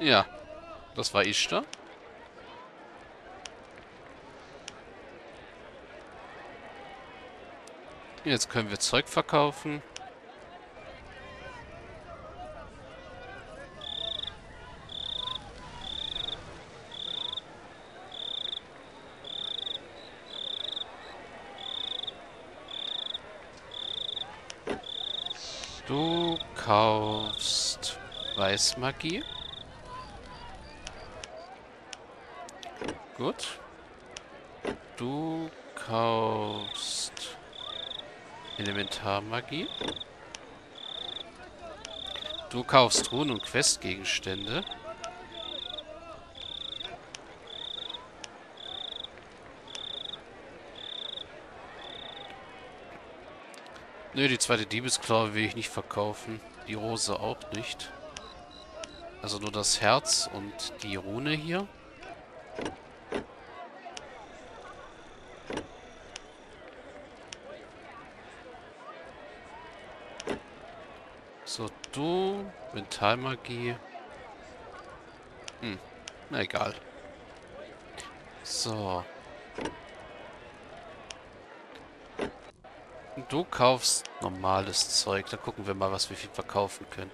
Ja, das war ich da. Jetzt können wir Zeug verkaufen. Du kaufst Weißmagie. Gut. Du kaufst Elementarmagie. Du kaufst Runen und Questgegenstände. Nö, die zweite Diebesklaue will ich nicht verkaufen. Die Rose auch nicht. Also nur das Herz und die Rune hier. So, du, Mentalmagie. Na egal. So. Du kaufst normales Zeug. Da gucken wir mal, was wir viel verkaufen können.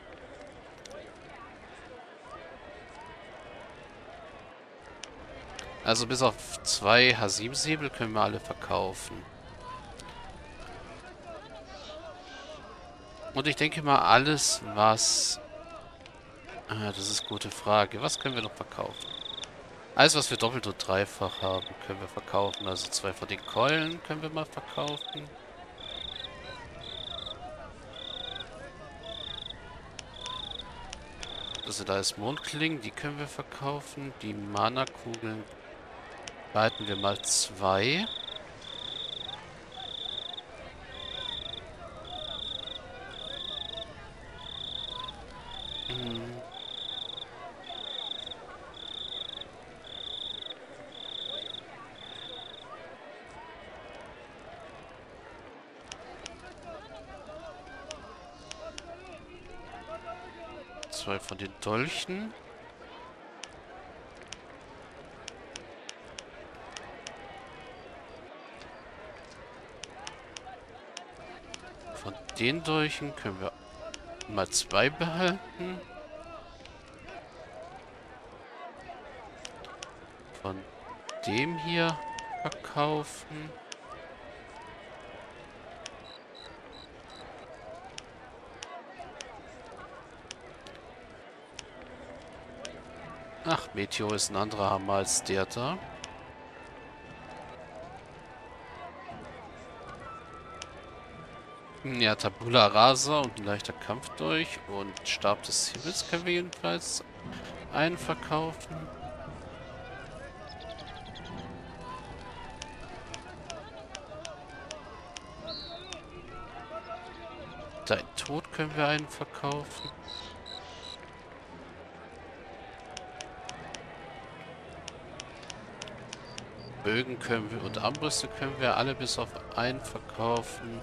Also bis auf 2 Hasim-Säbel können wir alle verkaufen. Und ich denke mal, alles, was... das ist eine gute Frage. Was können wir noch verkaufen? Alles, was wir doppelt und dreifach haben, können wir verkaufen. Also 2 von den Keulen können wir mal verkaufen. Also da ist Mondklingen, die können wir verkaufen. Die Mana-Kugeln behalten wir mal 2. Von den Dolchen. Von den Dolchen können wir mal 2 behalten. Von dem hier verkaufen. Ach, Meteor ist ein anderer Hammer als der da. Ja, Tabula Rasa und ein leichter Kampf durch. Und Stab des Himmels können wir jedenfalls einen verkaufen. Dein Tod können wir einen verkaufen. Bögen können wir und Armbrüste können wir alle bis auf einen verkaufen.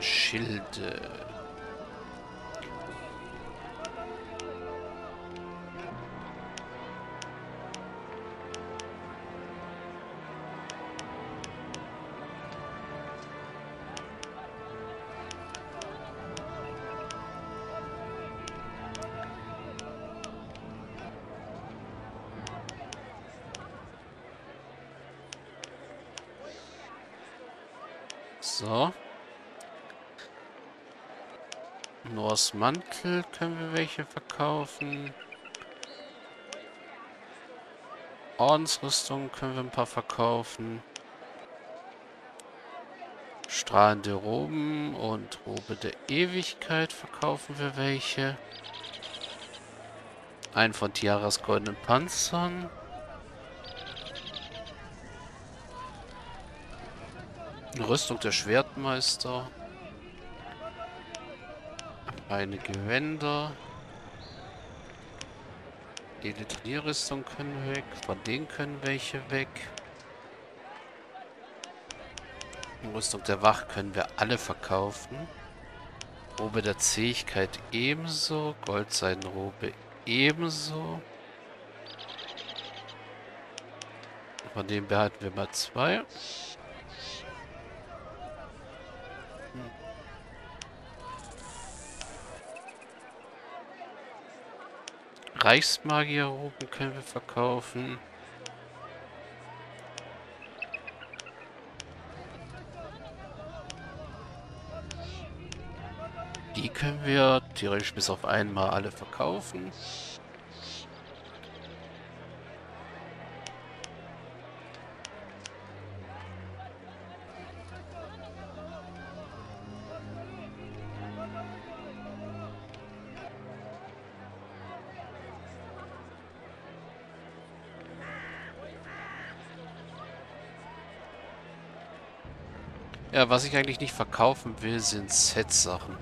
Schilde. So. Noahs Mantel können wir welche verkaufen. Ordensrüstungen können wir ein paar verkaufen. Strahlende Roben und Robe der Ewigkeit verkaufen wir welche. Einen von Tiaras goldenen Panzern. Rüstung der Schwertmeister. Keine Gewänder. Die Turnierrüstung können weg. Von denen können welche weg. Rüstung der Wacht können wir alle verkaufen. Robe der Zähigkeit ebenso. Goldseidenrobe ebenso. Von dem behalten wir mal 2. Reichsmagierroben können wir verkaufen. Die können wir theoretisch bis auf einmal alle verkaufen. Ja, was ich eigentlich nicht verkaufen will, sind Set-Sachen.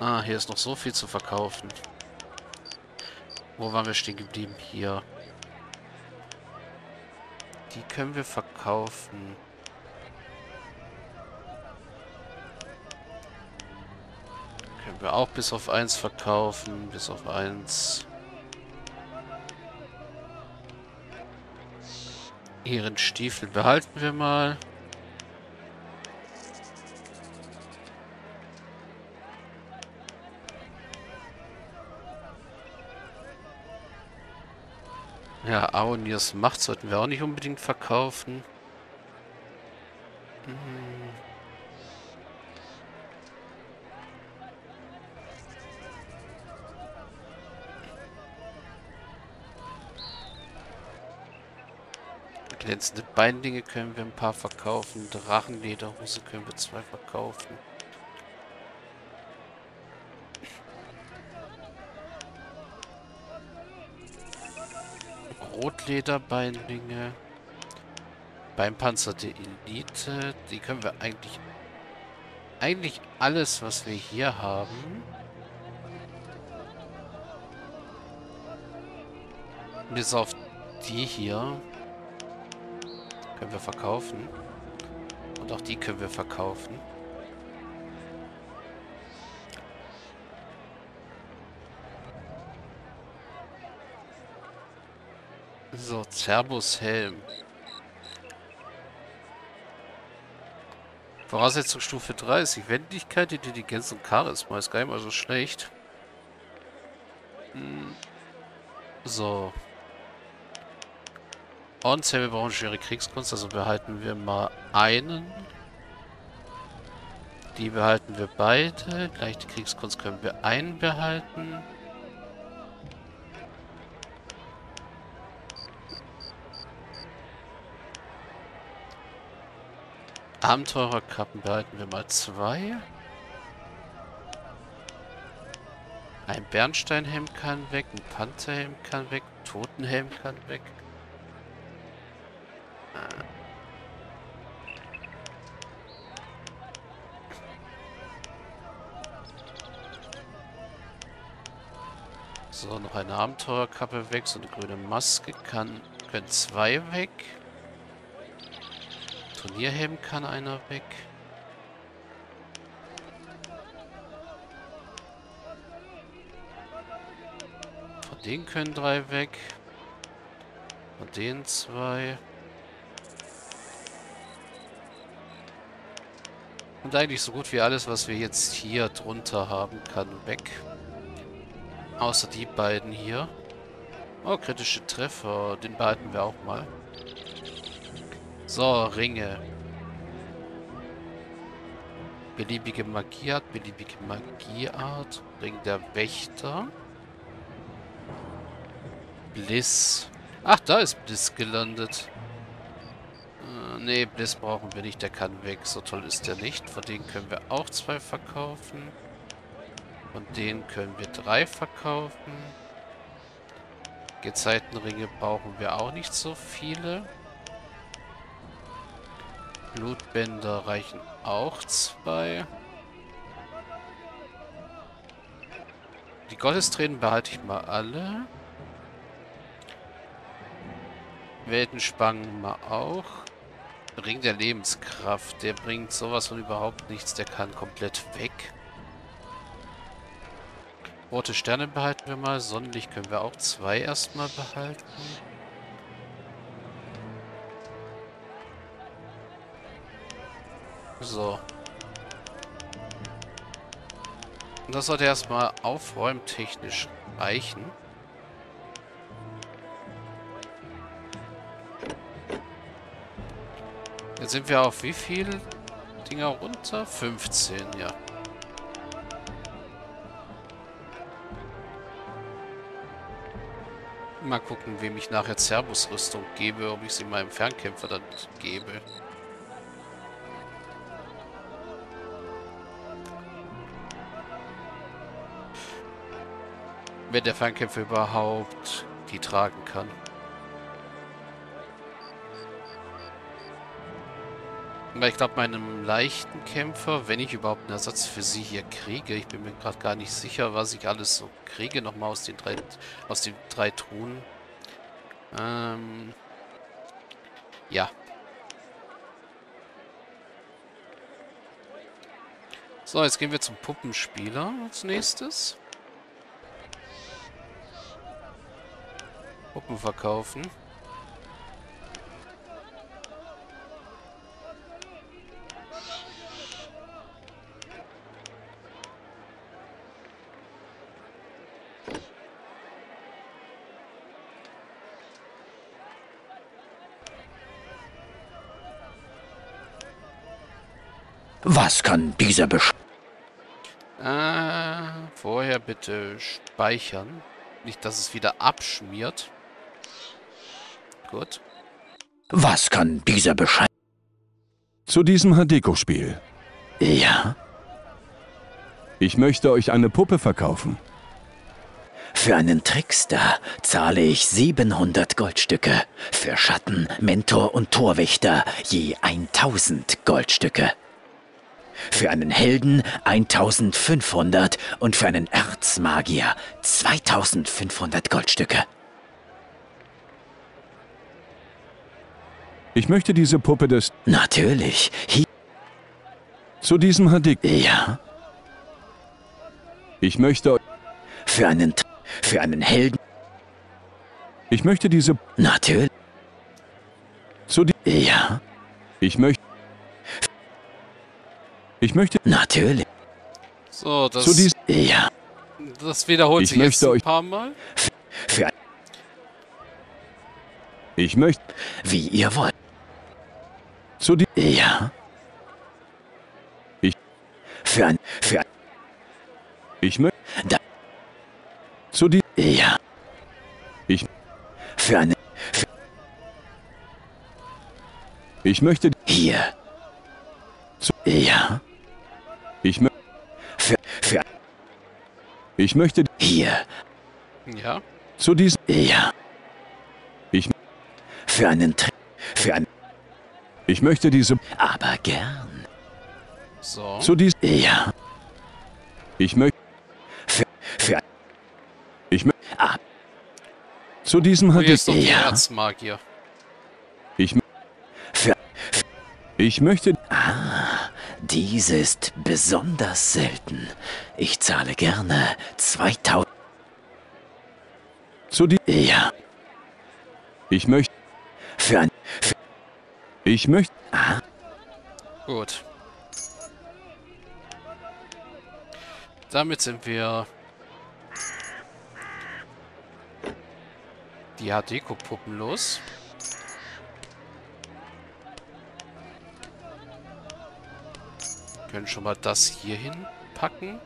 Ah, hier ist noch so viel zu verkaufen. Wo waren wir stehen geblieben? Hier. Die können wir verkaufen. Können wir auch bis auf 1 verkaufen. Bis auf 1. Ihren Stiefel behalten wir mal. Ja, Aonias Macht sollten wir auch nicht unbedingt verkaufen. Glänzende Beinlinge können wir ein paar verkaufen. Drachenlederhose können wir 2 verkaufen. Rotlederbeinlinge. Beinpanzer der Elite. Die können wir eigentlich alles, was wir hier haben. Bis auf die hier. Können wir verkaufen. Und auch die können wir verkaufen. So, Zerbushelm. Voraussetzung Stufe 30. Wendigkeit, Intelligenz und Charisma. Ist gar nicht mal so schlecht. So. Und wir brauchen schwere Kriegskunst, also behalten wir mal einen. Die behalten wir beide. Leichte Kriegskunst können wir einen behalten. Abenteurerkappen behalten wir mal 2. Ein Bernsteinhelm kann weg, ein Panzerhelm kann weg, ein Totenhelm kann weg. So, noch eine Abenteurerkappe weg, so eine grüne Maske können 2 weg. Turnierhelm kann einer weg. Von denen können 3 weg. Von denen 2. Und eigentlich so gut wie alles, was wir jetzt hier drunter haben, kann weg. Außer die beiden hier. Oh, kritische Treffer. Den behalten wir auch mal. So, Ringe. Beliebige Magieart, beliebige Magieart. Ring der Wächter. Blizz. Ach, da ist Blizz gelandet. Nee, Blizz brauchen wir nicht. Der kann weg. So toll ist der nicht. Von denen können wir auch 2 verkaufen. Von denen können wir 3 verkaufen. Gezeitenringe brauchen wir auch nicht so viele. Blutbänder reichen auch 2. Die Gottestränen behalte ich mal alle. Weltenspangen mal auch. Ring der Lebenskraft. Der bringt sowas von überhaupt nichts. Der kann komplett weg. Rote Sterne behalten wir mal. Sonnenlicht können wir auch 2 erstmal behalten. So. Und das sollte erstmal aufräumtechnisch reichen. Jetzt sind wir auf wie viele Dinger runter? 15, ja. Mal gucken, wem ich nachher Zerbusrüstung gebe, ob ich sie meinem Fernkämpfer dann gebe. Wenn der Fernkämpfer überhaupt die tragen kann. Weil ich glaube, meinem leichten Kämpfer, wenn ich überhaupt einen Ersatz für sie hier kriege, ich bin mir gerade gar nicht sicher, was ich alles so kriege, nochmal aus den drei Truhen. Ja. So, jetzt gehen wir zum Puppenspieler als nächstes. Puppen verkaufen. Was kann dieser vorher bitte speichern. Nicht, dass es wieder abschmiert. Gut. Was kann dieser Bescheid? Zu diesem Hadeko-Spiel. Ja? Ich möchte euch eine Puppe verkaufen. Für einen Trickster zahle ich 700 Goldstücke. Für Schatten, Mentor und Torwächter je 1000 Goldstücke. Für einen Helden 1500 und für einen Erzmagier 2500 Goldstücke. Ich möchte diese Puppe des... Natürlich. Zu diesem Hadik... Ja? Ich möchte... Für einen Helden... Ich möchte diese... Natürlich. Zu diesem... Ja? Ich möchte... Ich möchte... Natürlich. So, das... Zu diesem... Ja. Das wiederholt sich jetzt ein paar Mal. Für... Ich möchte... Wie ihr wollt. Zu die... Ja. Ich... Für ein... Für ein... Ich möchte... Da... Zu die... Ja. Ich... Für eine... Für... Ich möchte... Hier. Zu... Ja. Ich möchte... Für... Ich möchte... Hier. Ja. Zu diesem... Ja. Ich... Für einen... Für einen... Ich möchte diese... Aber gern. So. Zu diesem... Ja. Ich möchte... Für... Ich möchte... Ah. Zu diesem... Oh, hier ist doch der Erzmagier. Ich... Für... Ich möchte... Ah, dies ist besonders selten. Ich zahle gerne 2000... Zu diesem... Ja. Ich möchte... Für ein... Für... Ich möchte... Aha. Gut. Damit sind wir... die Hadeko-Puppen los. Wir können schon mal das hier hinpacken.